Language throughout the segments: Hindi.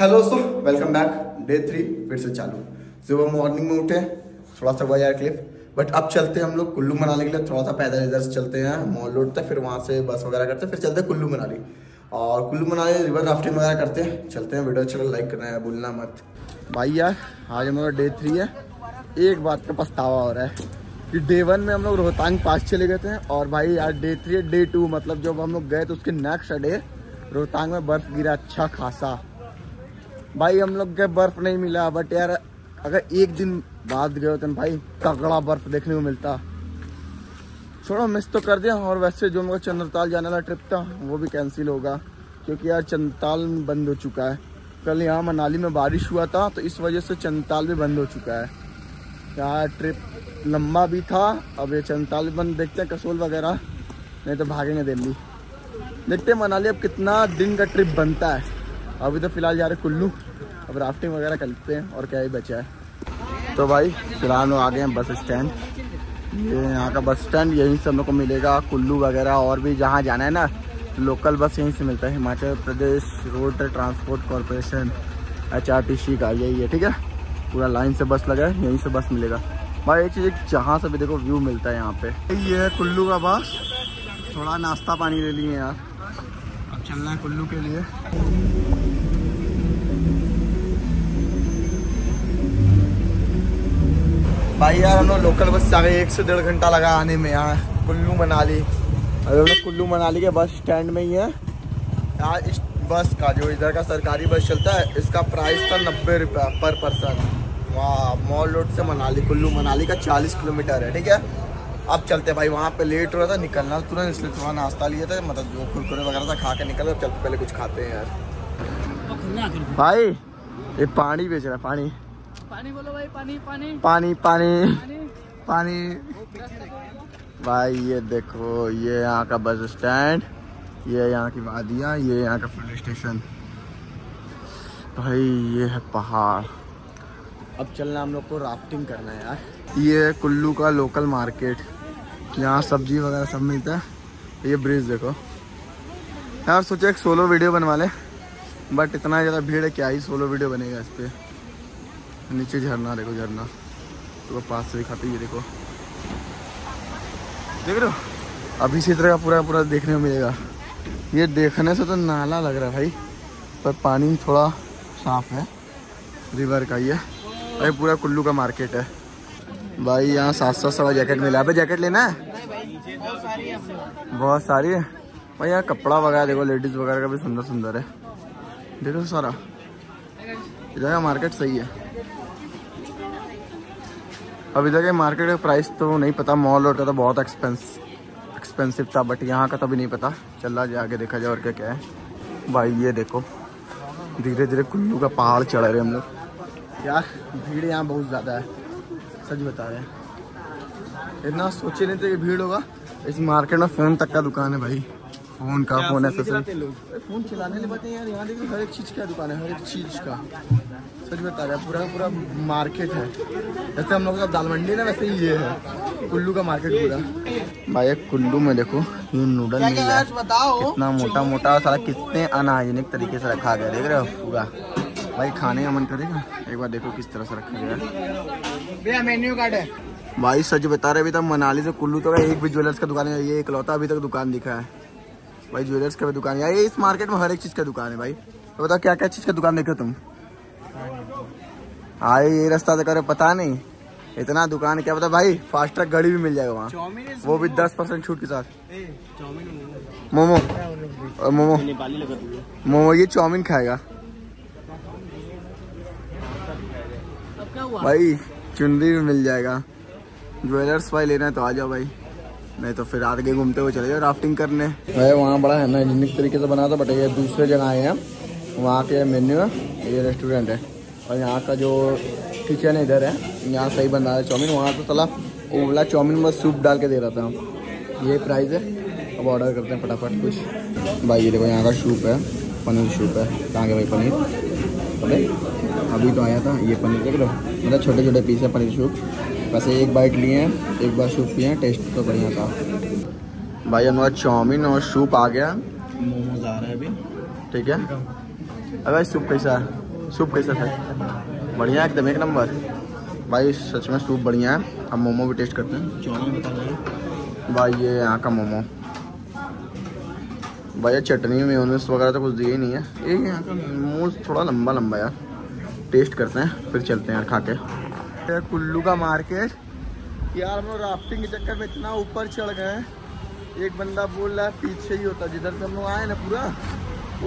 हेलो दोस्तों, वेलकम बैक। डे 3 फिर से चालू। सुबह मॉर्निंग में उठे, थोड़ा सा हुआ यार क्लिप, बट अब चलते हैं हम लोग कुल्लू मनाली के लिए। थोड़ा सा पैदल इधर से चलते हैं मॉल रोड तक, फिर वहाँ से बस वगैरह करते हैं, फिर चलते हैं कुल्लू मनाली। और कुल्लू मनाली रिवर राफ्टिंग वगैरह करते हैं। चलते हैं, वीडियो अच्छा लाइक करना है भूलना मत। भाई यार आज हमारा डे 3 है। एक बात का पछतावा हो रहा है कि डे 1 में हम लोग रोहतांग पास चले गए थे, और भाई यार डे 3 डे 2 मतलब जब हम लोग गए तो उसके नेक्स्ट डे रोहतांग में बर्फ़ गिरा अच्छा खासा। भाई हम लोग गए बर्फ़ नहीं मिला, बट यार अगर एक दिन बाद गए तो भाई तगड़ा बर्फ़ देखने को मिलता। छोड़ो, मिस तो कर दिया। और वैसे जो मेरा चंद्रताल जाने वाला ट्रिप था वो भी कैंसिल होगा, क्योंकि यार चंद्रताल बंद हो चुका है। कल यहाँ मनाली में बारिश हुआ था तो इस वजह से चंद्रताल भी बंद हो चुका है। यार ट्रिप लंबा भी था, अब ये चंद्रताल बंद, देखते हैं कसोल वगैरह, नहीं तो भागेंगे दिल्ली। देखते हैं मनाली अब कितना दिन का ट्रिप बनता है। अभी तो फिलहाल जा रहे कुल्लू, अब राफ्टिंग वगैरह कर लेते हैं और क्या ही बचा है। तो भाई फिलहाल आ गए हैं बस स्टैंड। ये यहाँ का बस स्टैंड, यहीं से हम लोग को मिलेगा कुल्लू वगैरह और भी जहाँ जाना है ना, लोकल बस यहीं से मिलता है। Himachal Pradesh road transport corporation HRTC का यही है, ठीक है। पूरा लाइन से बस लगा है, यहीं से बस मिलेगा। भाई ये चीज़ एक जहाँ से भी देखो व्यू मिलता है यहाँ पे। ये है कुल्लू का बस। थोड़ा नाश्ता पानी ले लिए यार, अब चलना है कुल्लू के लिए। भाई यार हम लोग लोकल बस से आ गए, 1 से 1.5 घंटा लगा आने में यहाँ कुल्लू मनाली। अभी हम लोग कुल्लू मनाली के बस स्टैंड में ही है यार। इस बस का जो इधर का सरकारी बस चलता है, इसका प्राइस था 90 रुपये पर पर्सन। वहाँ मॉल रोड से मनाली, कुल्लू मनाली का 40 किलोमीटर है, ठीक है। अब चलते हैं भाई, वहाँ पे लेट हो रहा था निकलना तुरंत, इसलिए थोड़ा नाश्ता लिए थे, मतलब जो कुरकुरे वगैरह था खा के निकल। अब चलते पहले कुछ खाते हैं यार। भाई ये पानी बेच रहा है, पानी पानी बोलो भाई, पानी पानी पानी पानी पानी। भाई ये देखो, ये यहाँ का बस स्टैंड, ये यहाँ की वादियाँ, ये यहाँ का पुलिस स्टेशन। भाई ये है पहाड़। अब चलना हम लोग को राफ्टिंग करना है यार। ये है कुल्लू का लोकल मार्केट, यहाँ सब्जी वगैरह सब मिलता है। ये ब्रिज देखो यार, सोचा एक सोलो वीडियो बनवा लें, बट इतना ज़्यादा भीड़ है, क्या ही सोलो वीडियो बनेगा इस पर। नीचे झरना देखो, झरना तो पास से दिखाती है, देखो देख रहे हो। अब इसी तरह का पूरा पूरा देखने को मिलेगा। ये देखने से तो नाला लग रहा है भाई, पर पानी थोड़ा साफ है रिवर का। ये भाई पूरा कुल्लू का मार्केट है। भाई यहाँ 700 जैकेट मिला है। जैकेट लेना है, बहुत सारी है भाई। यहाँ कपड़ा वगैरह देखो, लेडीज़ वगैरह का भी सुंदर सुंदर है, देखो सारा। इधर का मार्केट सही है। अब इधर के मार्केट का प्राइस तो नहीं पता, मॉल रोड का तो बहुत एक्सपेंसिव था, बट यहाँ का तो भी नहीं पता। चला जाए आगे देखा जाए और क्या क्या है। भाई ये देखो धीरे धीरे कुल्लू का पहाड़ चढ़ रहे हम लोग। यार भीड़ यहाँ बहुत ज़्यादा है, सच बता रहे हैं। इतना सोचे नहीं थे कि भीड़ होगा। इस मार्केट में फ़ोन तक का दुकान है भाई, फ़ोन का फ़ोन है फ़ोन चलाने ले पाते हैं यार। यहाँ देखो हर एक चीज़ का दुकान है, हर एक चीज़ का, सच बता रहे हैं। पूरा पूरा मार्केट है, जैसे हम लोग का दाल मंडी ना, वैसे ही ये है कुल्लू का मार्केट पूरा। भाई कुल्लू में देखो ये नूडल मिल रहा है, कितना मोटा मोटा सारा, कितने अनहाइजीनिक तरीके से रखा गया, देख रहे हो पूरा। भाई खाने का मन करेगा, एक बार देखो किस तरह से रखा गया है। मेन्यू कार्ड है भाई, सच बता रहे। अभी तक मनाली से कुल्लू तो एक भी ज्वेलर्स का दुकान है, ये इकलौता अभी तक दुकान दिखा है भाई। ज्वेलर्स का भी दुकान है ये, इस मार्केट में हर एक चीज़ का दुकान है भाई। तो बताओ क्या क्या चीज़ का दुकान देखो तुम। हाँ ये रास्ता तो करो, पता नहीं इतना दुकान क्या पता। भाई फास्ट ट्रैक गाड़ी भी मिल जाएगा वहाँ, वो भी 10% छूट के साथ। मोमो मोमो मोमो ये चाउमीन खाएगा भाई, चुनरी भी मिल जाएगा। ज्वेलर्स भाई लेना है तो आ जाओ भाई, नहीं तो फिर आगे घूमते हुए चले जाओ राफ्टिंग करने। भाई वहाँ बड़ा है ना यूनिक तरीके से बना था, बट ये दूसरे जगह आए हैं, वहाँ के मेन्यू है, ये रेस्टोरेंट है, और यहाँ का जो किचन है इधर है, यहाँ सही बना रहा है चाउमीन। वहाँ तो सला उबला चाउमीन बस सूप डाल के दे रहा था। ये प्राइस है, अब ऑर्डर करते हैं फटाफट कुछ। भाई ये देखो यहाँ का सूप है, पनीर सूप है, कहाँ के भाई पनीर। अभी तो आया था ये पनीर, देख लो मतलब छोटे छोटे पीस है पनीर सूप। वैसे एक बाइट लिए हैं, एक बार सूप पिए हैं, टेस्ट तो बढ़िया था भाई। हमारा चाउमीन और सूप आ गया, मोमोज आ रहा है अभी, ठीक है। अगर सूप कैसा है सूप कैसा था? बढ़िया एकदम, एक नंबर भाई, सच में सूप बढ़िया है। हम मोमो भी टेस्ट करते हैं भाई, ये यहाँ का मोमो भाई, चटनी में mayonnaise वगैरह तो कुछ दिए ही नहीं है। ये यहाँ का मोमो थोड़ा लंबा लंबा यार, टेस्ट करते हैं फिर चलते हैं यार खा के। कुल्लू का मार्केट यार, हम लोग राफ्टिंग के चक्कर में इतना ऊपर चढ़ गए हैं, एक बंदा बोल रहा है पीछे ही होता, जिधर से हम लोग आए ना पूरा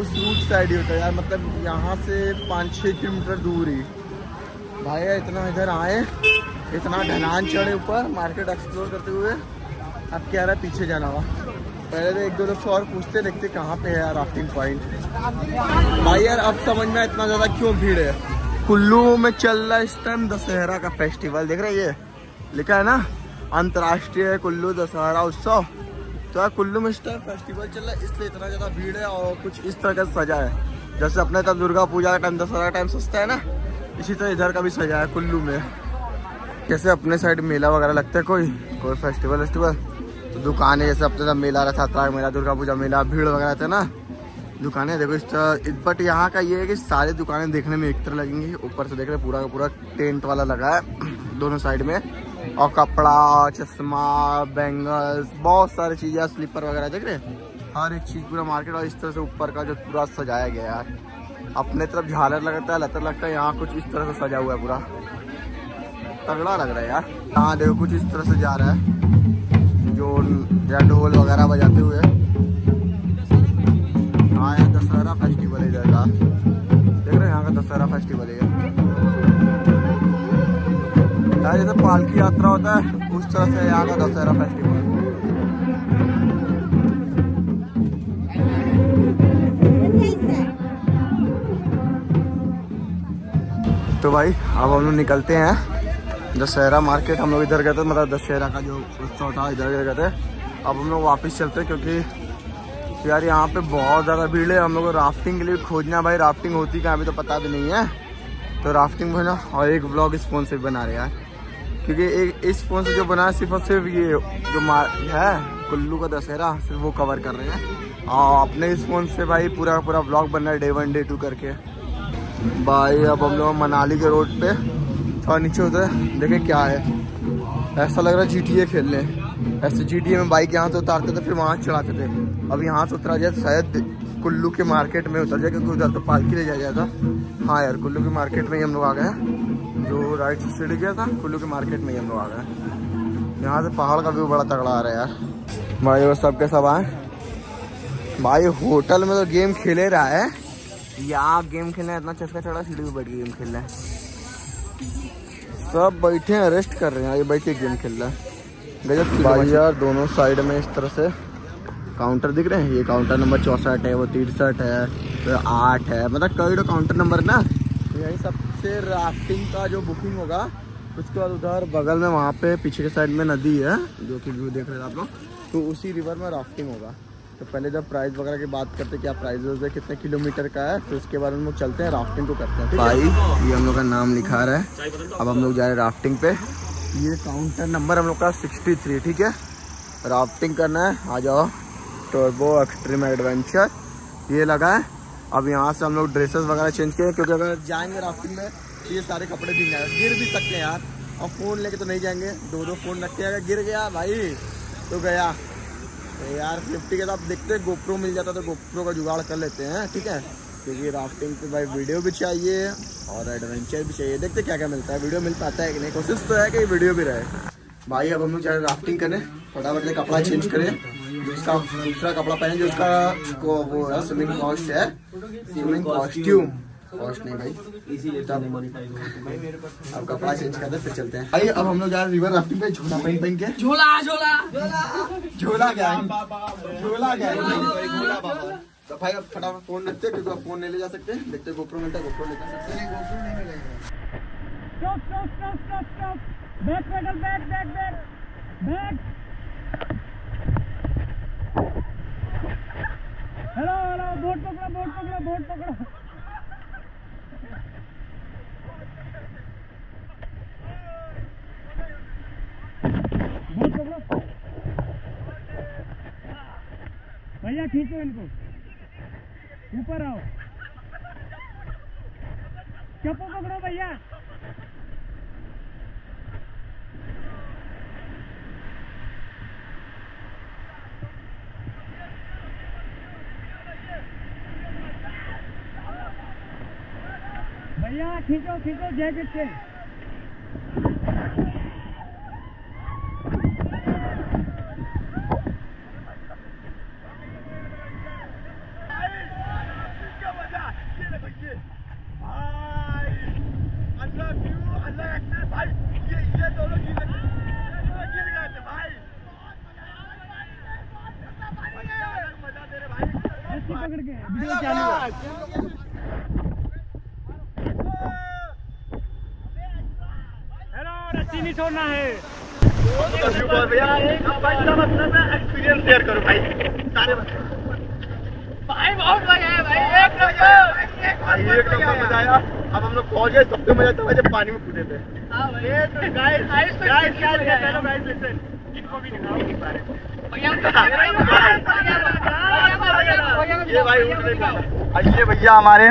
उस रूट साइड ही होता है यार, मतलब यहाँ से 5-6 किलोमीटर दूर ही भाई। इतना इधर आए, इतना ढलान चढ़े ऊपर, मार्केट एक्सप्लोर करते हुए अब क्या रहा पीछे जाना हुआ। पहले तो एक दो लोग और पूछते, देखते कहाँ पे है यार राफ्टिंग पॉइंट भाई। यार अब समझ में इतना ज़्यादा क्यों भीड़ है। कुल्लू में चल रहा है इस टाइम दशहरा का फेस्टिवल, देख रहे ये लिखा है ना, अंतर्राष्ट्रीय कुल्लू दशहरा उत्सव। तो यार कुल्लू में इस टाइम फेस्टिवल चल रहा है, इसलिए इतना ज़्यादा भीड़ है और कुछ इस तरह का सजा है। जैसे अपने तब दुर्गा पूजा का टाइम, दशहरा का टाइम सस्ता है ना, इसी तरह इधर का भी सजा है कुल्लू में। जैसे अपने साइड मेला वगैरह लगता है कोई फेस्टिवल वेस्टिवल, तो दुकानें जैसे अपने साथ मेला रहता, छात्रा मेला, दुर्गा पूजा मेला, भीड़ वगैरह रहता है ना, दुकानें देखो इस तरह। बट यहाँ का ये है कि सारी दुकानें देखने में एक तरह लगेंगी। ऊपर से देख रहे पूरा का पूरा टेंट वाला लगा है दोनों साइड में, और कपड़ा, चश्मा, बैंगल्स, बहुत सारी चीज़ें, स्लीपर वगैरह देख रहे, हर एक चीज़ पूरा मार्केट। और इस तरह से ऊपर का जो पूरा सजाया गया यार, अपने तरफ झालर लगता है, लतर लगता है, यहाँ कुछ इस तरह से सजा हुआ है, पूरा तगड़ा लग रहा है यार। हाँ देखो कुछ इस तरह से जा रहा है, जो ढोल वगैरह बजाते हुए। हाँ यार दशहरा फेस्टिवल है इधर का, देख रहे हैं यहाँ का दशहरा फेस्टिवल है यार, जैसे पालकी यात्रा होता है उस तरह से यहाँ का दशहरा फेस्टिवल। तो भाई अब हम लोग निकलते हैं दशहरा मार्केट। हम लोग इधर गए थे, मतलब दशहरा का जो उत्सव था इधर गए थे, अब हम लोग वापस चलते हैं क्योंकि यार यहाँ पे बहुत ज़्यादा भीड़ है। हम लोग को राफ्टिंग के लिए खोजना भाई, राफ्टिंग होती कहाँ अभी तो पता भी नहीं है, तो राफ्टिंग खोजना। और एक ब्लॉग इस फ़ोन से बना रहे यार, क्योंकि एक इस फ़ोन से जो बना है सिर्फ और सिर्फ ये जो है कुल्लू का दशहरा, सिर्फ वो कवर कर रहे हैं। और अपने इस फ़ोन से भाई पूरा पूरा ब्लॉग बन रहा है, day 1 day 2 करके भाई। अब हम लोग मनाली के रोड पे थोड़ा नीचे उतरे, देखे क्या है, ऐसा लग रहा है GTA खेलने। ऐसे GTA में बाइक यहाँ से उतारते थे, फिर वहाँ चढ़ाते थे, अब यहाँ से उतरा जाए शायद कुल्लू के मार्केट में उतर जाए, क्योंकि उधर तो पालकी ले जाया जाता। हाँ यार कुल्लू के मार्केट में ही हम लोग आ गए, जो राइट साइड गया था कुल्लू के मार्केट में ही हम लोग आ गए। यहाँ से पहाड़ का व्यू बड़ा तगड़ा आ रहा है यार भाई, वो सब के सब आए भाई। होटल में तो गेम खेले रहा है या आप गेम खेलना है, इतना चस्का चढ़ा, सीढ़ी पे बैठ के गेम खेलना है, सब बैठे हैं रेस्ट कर रहे हैं, ये बैठ के गेम खेल रहा है, गजब भाई। यार दोनों साइड में इस तरह से काउंटर दिख रहे हैं, ये काउंटर नंबर 64 है, वो 63 है, तो 8 है, मतलब कई तो काउंटर नंबर ना, यही सबसे राफ्टिंग का जो बुकिंग होगा। उसके बाद उधर बगल में वहाँ पे पीछे के साइड में नदी है, जो कि व्यू देख रहे थे आप लोग, तो उसी रिवर में राफ्टिंग होगा। तो पहले जब प्राइस वगैरह की बात करते हैं, क्या प्राइस है, कितने किलोमीटर का है, फिर उसके बाद हम लोग चलते हैं राफ्टिंग को करते हैं भाई। ये हम लोग का नाम लिखा रहा है, अब हम लोग जा रहे हैं राफ्टिंग पे। ये काउंटर नंबर हम लोग का 63, ठीक है। राफ्टिंग करना है, आ जाओ, टर्बो एक्सट्रीम एडवेंचर ये लगा है। अब यहाँ से हम लोग ड्रेसेस वगैरह चेंज किए, क्योंकि अगर जाएंगे राफ्टिंग में तो ये सारे कपड़े भीग जाएंगे, गिर भी सकते हैं यार, और फ़ोन लेके तो नहीं जाएंगे, दो फ़ोन रख के अगर गिर गया भाई तो गया यार। सेफ्टी के साथ देखते हैं, GoPro मिल जाता तो GoPro का जुगाड़ कर लेते हैं, ठीक है, क्योंकि राफ्टिंग पे भाई वीडियो भी चाहिए और एडवेंचर भी चाहिए। देखते क्या क्या मिलता है, वीडियो मिल पाता है कि नहीं, कोशिश तो है कि वीडियो भी रहे भाई। अब हम लोग चाहे राफ्टिंग करें, फटाफट से कपड़ा चेंज करें, जिसका दूसरा कपड़ा पहने, जो उसका वो है स्विमिंग कॉस्ट है, स्विमिंग कॉस्ट्यूम कॉस्ट नहीं भाई, तब अब कपड़ा चेंज कर दे फिर चलते हैं भाई। अब हम लोग जा रहे हैं रिवर राफ्टिंग पे, झोला पहन के, झोला झोला झोला क्या झोला क्या। तो भाई अब फटाफट फोन रखते हैं, क्योंकि आप फोन नहीं ले जा सकते, देखते हैं GoPro मिलता है, GoPro ले जा सकते हैं। हेलो हेलो, बोट पकड़ो बोट पकड़ो बोट पकड़ो। भैया खींचो इनको, ऊपर आओ। चप्पू पकड़ो भैया। भैया खींचो खींचो जैकेट से। छोड़ना है एक्सपीरियंस शेयर करो भाई। भाई बहुत मजा आया भाई, एक नंबर मजा आया। अब हम लोग पहुंच गए, सबसे मजा तो जब पानी में कूदे थे। ये भाई ये भैया हमारे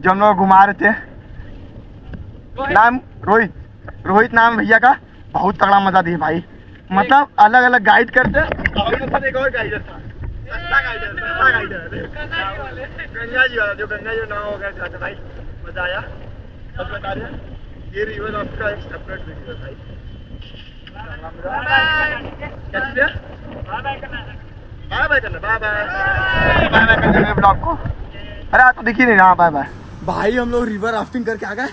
जो हम लोग घुमा रहे थे, नाम रोहित, रोहित नाम भैया का। बहुत तगड़ा मजा दिया भाई, मतलब अलग अलग गाइड करते और एक और गाइडर था, गंगा जी वाला, जो गंगा जी नाव वगैरह था भाई। मजा आया, सब बता दिया। ये रिवर आपका एक सेपरेट वीडियो भाई। बाय बाय करना, बाय बाय बाय बाय करना ब्लॉग को। अरे आप तो दिख ही नहीं रहा। बाय बाय भाई, हम लोग रिवर राफ्टिंग करके आ गए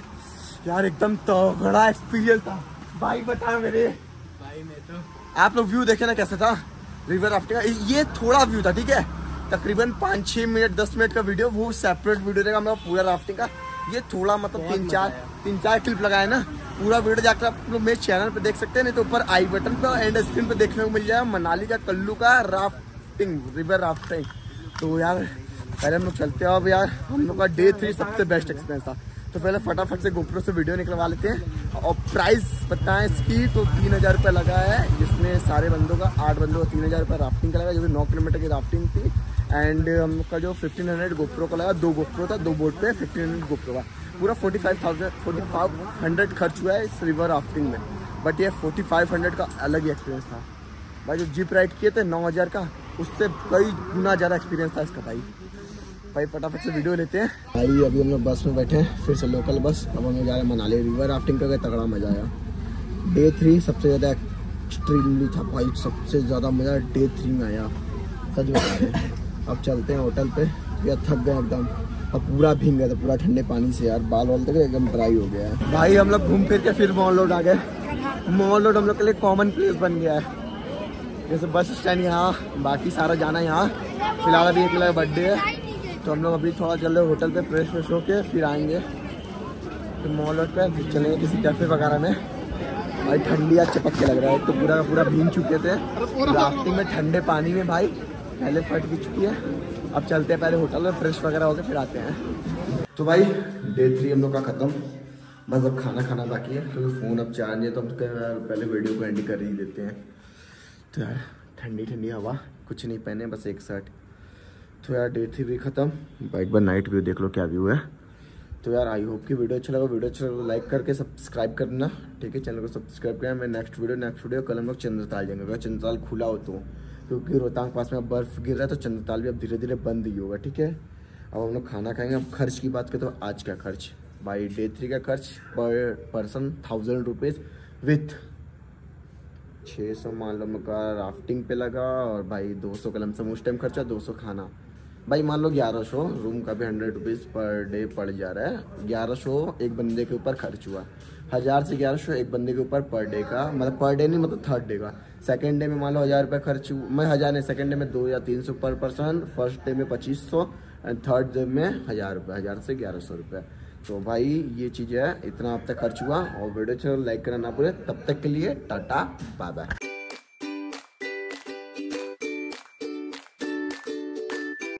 यार। एकदम तगड़ा एक्सपीरियंस था भाई, बताया मेरे भाई मैं तो। आप लोग व्यू देखे ना कैसा था रिवर राफ्टिंग का। ये थोड़ा व्यू था ठीक है, तकरीबन 5-6 मिनट 10 मिनट का वीडियो, वो सेपरेट वीडियो रहेगा हम लोग पूरा राफ्टिंग का। ये थोड़ा मतलब 3-4 क्लिप लगाए ना, पूरा वीडियो जाकर आप लोग मेरे चैनल पे देख सकते हैं, नहीं तो ऊपर आई बटन पर एंड स्क्रीन पे देखने को मिल जाएगा मनाली का कुल्लू का राफ्टिंग, रिवर राफ्टिंग। तो यार पहले हम लोग चलते हो। अब यार हम लोग का डे 3 सबसे बेस्ट एक्सपीरियंस था। तो पहले फटाफट से गोप्रो से वीडियो निकलवा लेते हैं। और प्राइस बताएं इसकी तो 3000 रुपये लगा है, जिसमें सारे बंदों का, 8 बंदों का 3000 रुपये राफ्टिंग का लगा, जो कि 9 किलोमीटर की राफ्टिंग थी। एंड हम लोग का जो 1500 गोप्रो का लगा, 2 गोप्रो था, 2 बोर्ड पे 1500 गोप्रो का। पूरा 4500 खर्च हुआ है इस रिवर राफ्टिंग में, बट ये 4500 का अलग ही एक्सपीरियंस था भाई। जो जीप राइड किए थे 9000 का, उससे कई गुना ज़्यादा एक्सपीरियंस था इसका भाई। भाई फटाफट से वीडियो लेते हैं भाई। अभी हम लोग बस में बैठे हैं, फिर से लोकल बस। अब हम लोग जा रहे हैं मनाली। रिवर राफ्टिंग का तगड़ा मज़ा आया। डे 3 सबसे ज़्यादा एक्सट्रीमली था भाई, सबसे ज़्यादा मज़ा डे 3 में आया, सच बता रहे हैं। अब चलते हैं होटल पे, या थक गए एकदम। अब पूरा भीग गया था, पूरा ठंडे पानी से यार, बाल वाल तक एकदम ड्राई हो गया है भाई। हम लोग घूम फिर के फिर मॉल रोड आ गए। मॉल रोड हम लोग के लिए कॉमन प्लेस बन गया है, जैसे बस स्टैंड यहाँ, बाकी सारा जाना यहाँ। फिलहाल अभी एक मेरा बर्थडे है, तो हम लोग अभी थोड़ा चल रहे होटल पे, फ्रेश फ्रेश होके फिर आएंगे तो मॉल रोड पे, फिर चलेंगे किसी कैफे वगैरह में। भाई ठंडी आज चपक के लग रहा है, तो पूरा का पूरा भीग चुके थे राफ्टिंग में, ठंडे पानी में भाई, पहले फट भी चुकी है। अब चलते हैं पहले होटल में, फ्रेश वगैरह होके फिर आते हैं। तो भाई डे 3 हम लोग का ख़त्म, बस अब खाना खाना बाकी है, क्योंकि फ़ोन अब चार्ज नहीं है, तो हम पहले वीडियो को एंड कर ही देते हैं। तो यार ठंडी ठंडी हवा, कुछ नहीं पहने, बस एक शर्ट। तो यार डे 3 भी ख़त्म। बाइक पर नाइट व्यू देख लो क्या व्यू है। तो यार आई होप कि वीडियो अच्छा लगा। वीडियो अच्छा लगा तो लाइक करके सब्सक्राइब करना, ठीक है, चैनल को सब्सक्राइब करना। मैं नेक्स्ट वीडियो कल हम लोग चंद्रताल जाएंगे, अगर चंद्रताल खुला हो तो, क्योंकि रोहतांग पास में अब बर्फ़ गिर रहा है, तो चंद्रताल भी अब धीरे धीरे बंद ही होगा, ठीक है। अब हम लोग खाना खाएंगे। अब खर्च की बात करें तो आज का खर्च भाई, डे 3 का खर्च पर पर्सन 1000 रुपीज़ विथ 600 मान लो का राफ्टिंग पे लगा, और भाई 200 कलमसम उस टाइम खर्चा, 200 खाना, भाई मान लो 1100। रूम का भी 100 रुपीज़ पर डे पड़ जा रहा है, 1100 एक बंदे के ऊपर खर्च हुआ, 1000 से 1100 एक बंदे के ऊपर पर डे का, मतलब पर डे नहीं, मतलब थर्ड डे का। सेकंड डे में मान लो 1000 रुपये खर्च, मैं 1000 नहीं, सेकंड डे में 200 या 300 पर पर्सन, फर्स्ट डे में 2500, एंड थर्ड डे में 1000 रुपये, 1000 से 1100 रुपये। तो भाई ये चीज़ है, इतना अब तक खर्च हुआ। और वीडियो चलो लाइक करना ना भूलें। तब तक के लिए टाटा बाय बाय।